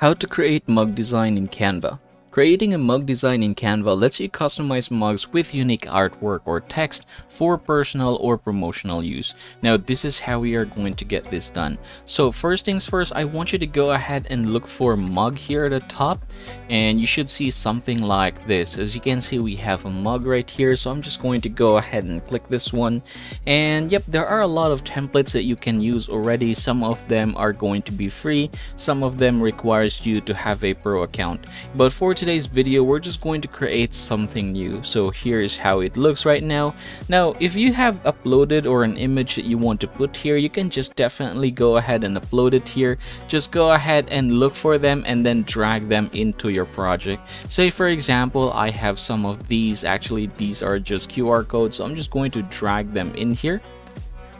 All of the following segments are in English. How to create mug design in Canva. Creating a mug design in Canva lets you customize mugs with unique artwork or text for personal or promotional use. Now, this is how we are going to get this done. So first things first, I want you to go ahead and look for mug here at the top, and you should see something like this. As you can see, we have a mug right here. So I'm just going to go ahead and click this one. And yep, there are a lot of templates that you can use already. Some of them are going to be free. Some of them requires you to have a pro account. But for today's video, we're just going to create something new. So here is how it looks right now. Now, if you have uploaded or an image that you want to put here, you can just definitely go ahead and upload it here. Just go ahead and look for them and then drag them into your project. Say for example, I have some of these. Actually, these are just QR codes, so I'm just going to drag them in here,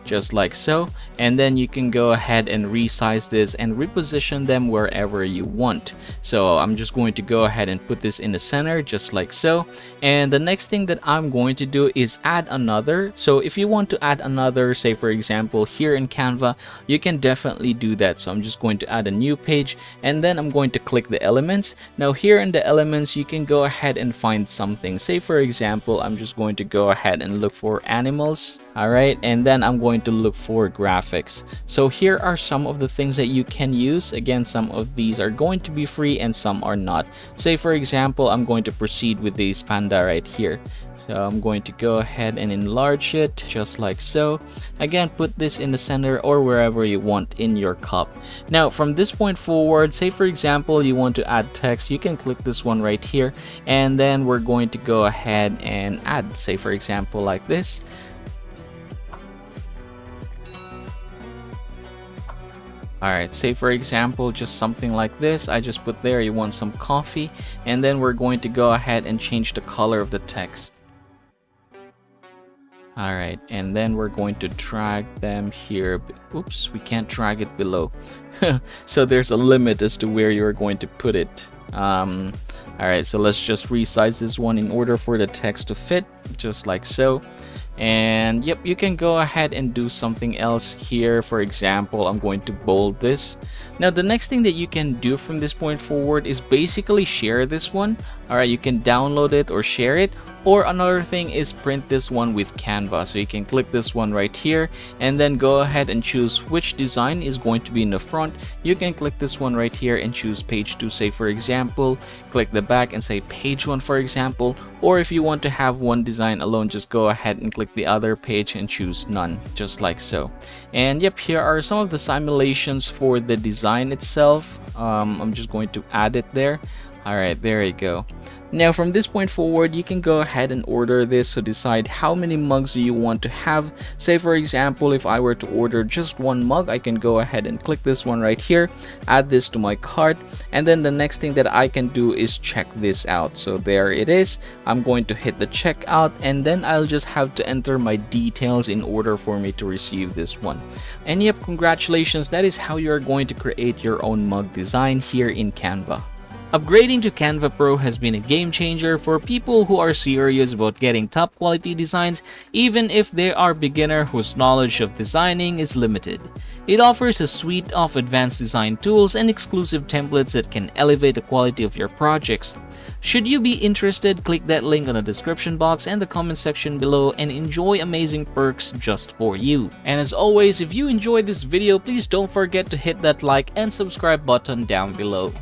just like so, and then you can go ahead and resize this and reposition them wherever you want. So I'm just going to go ahead and put this in the center, just like so. And the next thing that I'm going to do is add another. So if you want to add another, say for example here in Canva, you can definitely do that. So I'm just going to add a new page, and then I'm going to click the elements. Now here in the elements, you can go ahead and find something. Say for example, I'm just going to go ahead and look for animals. Alright, and then I'm going to look for graphics. So here are some of the things that you can use. Again, some of these are going to be free and some are not. Say for example, I'm going to proceed with this panda right here. So I'm going to go ahead and enlarge it, just like so. Again, put this in the center or wherever you want in your cup. Now from this point forward, say for example, you want to add text, you can click this one right here, and then we're going to go ahead and add, say for example, like this. Alright, say for example, just something like this. I just put there, you want some coffee, and then we're going to go ahead and change the color of the text. Alright, and then we're going to drag them here. Oops, we can't drag it below. So there's a limit as to where you're going to put it. Alright, so let's just resize this one in order for the text to fit, just like so. And yep, you can go ahead and do something else here. For example, I'm going to bold this. Now the next thing that you can do from this point forward is basically share this one. Alright, you can download it or share it, or another thing is print this one with Canva. So you can click this one right here and then go ahead and choose which design is going to be in the front. You can click this one right here and choose page 2, say for example, click the back and say page 1 for example, or if you want to have one design alone, just go ahead and click the other page and choose none, just like so. And yep, here are some of the simulations for the design itself. I'm just going to add it there. Alright, there you go. Now from this point forward, you can go ahead and order this. So decide how many mugs do you want to have. Say for example, if I were to order just one mug, I can go ahead and click this one right here, add this to my cart, and then the next thing that I can do is check this out. So there it is. I'm going to hit the checkout, and then I'll just have to enter my details in order for me to receive this one. And yep, congratulations, that is how you're going to create your own mug design here in Canva. Upgrading to CanvaPRO has been a game changer for people who are serious about getting top quality designs, even if they are beginner whose knowledge of designing is limited. It offers a suite of advanced design tools and exclusive templates that can elevate the quality of your projects. Should you be interested, click that link on the description box and the comment section below and enjoy amazing perks just for you. And as always, if you enjoyed this video, please don't forget to hit that like and subscribe button down below.